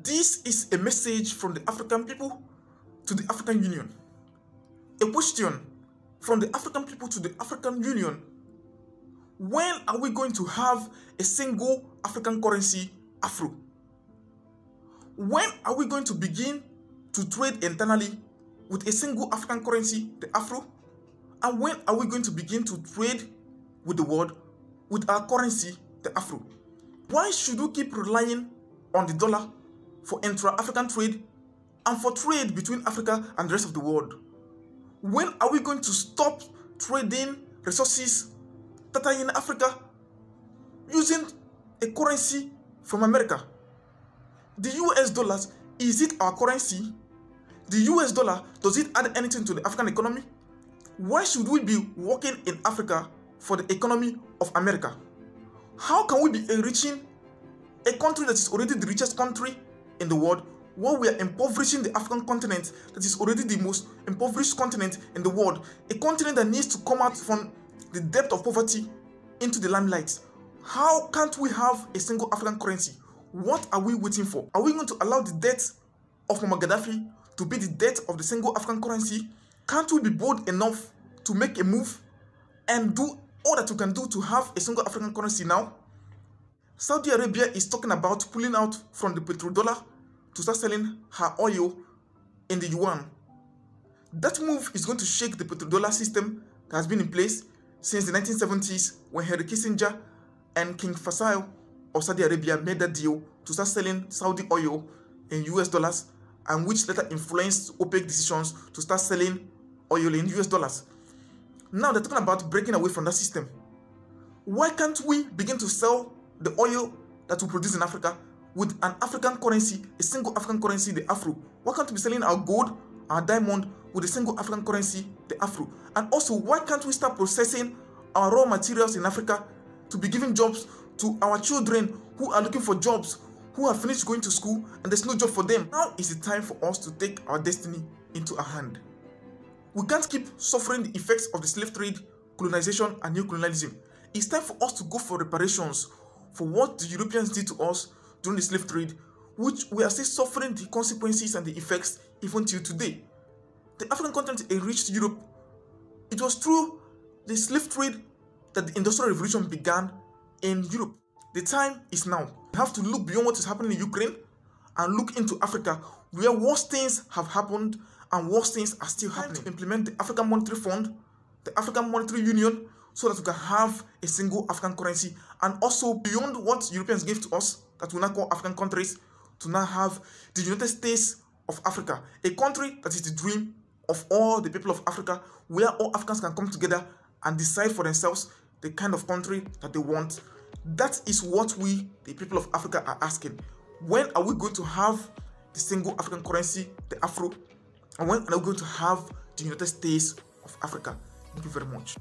This is a message from the African people to the African Union. A question from the African people to the African Union. When are we going to have a single African currency, Afro? When are we going to begin to trade internally with a single African currency, the Afro? And when are we going to begin to trade with the world with our currency, the Afro? Why should we keep relying on the dollar for intra-African trade and for trade between Africa and the rest of the world? When are we going to stop trading resources that are in Africa using a currency from America? The US dollars, is it our currency? The US dollar, does it add anything to the African economy? Why should we be working in Africa for the economy of America? How can we be enriching a country that is already the richest country in the world while we are impoverishing the African continent that is already the most impoverished continent in the world? A continent that needs to come out from the depth of poverty into the limelight. How can't we have a single African currency? What are we waiting for? Are we going to allow the death of Muammar Gaddafi to be the death of the single African currency? Can't we be bold enough to make a move and do all that we can do to have a single African currency now? Saudi Arabia is talking about pulling out from the petrodollar to start selling her oil in the yuan. That move is going to shake the petrodollar system that has been in place since the 1970s when Henry Kissinger and king Faisal of Saudi Arabia made that deal to start selling Saudi oil in US dollars, and which later influenced OPEC decisions to start selling oil in US dollars. Now they're talking about breaking away from that system. Why can't we begin to sell the oil that we produce in Africa with an African currency, a single African currency, the Afro? Why can't we be selling our gold, our diamond with a single African currency, the Afro? And also, why can't we start processing our raw materials in Africa to be giving jobs to our children who are looking for jobs, who have finished going to school and there's no job for them? Now is the time for us to take our destiny into our hand. We can't keep suffering the effects of the slave trade, colonization and neo-colonialism. It's time for us to go for reparations for what the Europeans did to us during the slave trade, which we are still suffering the consequences and the effects even till today. The African continent enriched Europe. It was through the slave trade that the Industrial Revolution began in Europe. The time is now. We have to look beyond what is happening in Ukraine and look into Africa, where worse things have happened and worse things are still happening. To implement the African Monetary Fund, the African Monetary Union, so that we can have a single African currency, and also beyond what Europeans gave to us that we now call African countries, to now have the United States of Africa, a country that is the dream of all the people of Africa, where all Africans can come together and decide for themselves the kind of country that they want. That is what we, the people of Africa, are asking. When are we going to have the single African currency, the Afro? And when are we going to have the United States of Africa? Thank you very much.